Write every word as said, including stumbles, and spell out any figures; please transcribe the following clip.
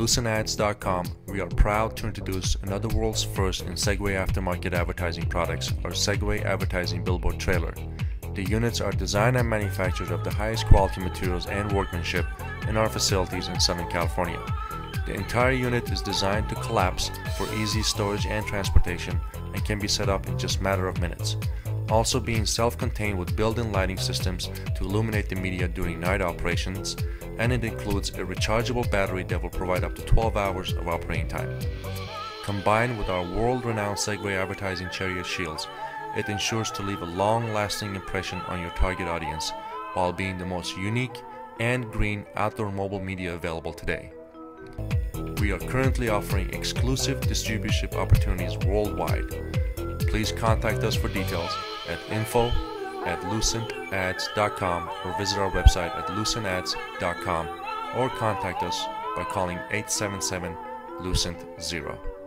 Lucent Ads dot com, we are proud to introduce another world's first in Segway aftermarket advertising products, our Segway advertising billboard trailer. The units are designed and manufactured of the highest quality materials and workmanship in our facilities in Southern California. The entire unit is designed to collapse for easy storage and transportation and can be set up in just a matter of minutes. Also being self-contained with built-in lighting systems to illuminate the media during night operations, and it includes a rechargeable battery that will provide up to twelve hours of operating time. Combined with our world-renowned Segway advertising chariot shields, it ensures to leave a long-lasting impression on your target audience while being the most unique and green outdoor mobile media available today. We are currently offering exclusive distributorship opportunities worldwide. Please contact us for details at info at lucent ads dot com or visit our website at lucent ads dot com or contact us by calling eight seven seven lucent zero.